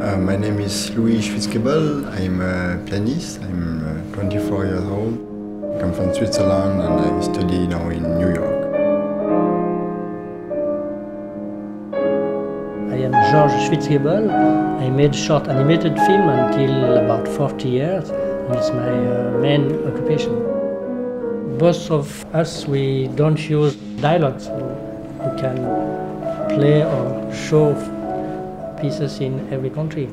My name is Louis Schwitzgebel. I'm a pianist. I'm 24 years old. I come from Switzerland and I study now in New York. I am Georges Schwitzgebel. I made short animated film until about 40 years. And it's my main occupation. Both of us, we don't use dialogue, so we can play or show pieces in every country.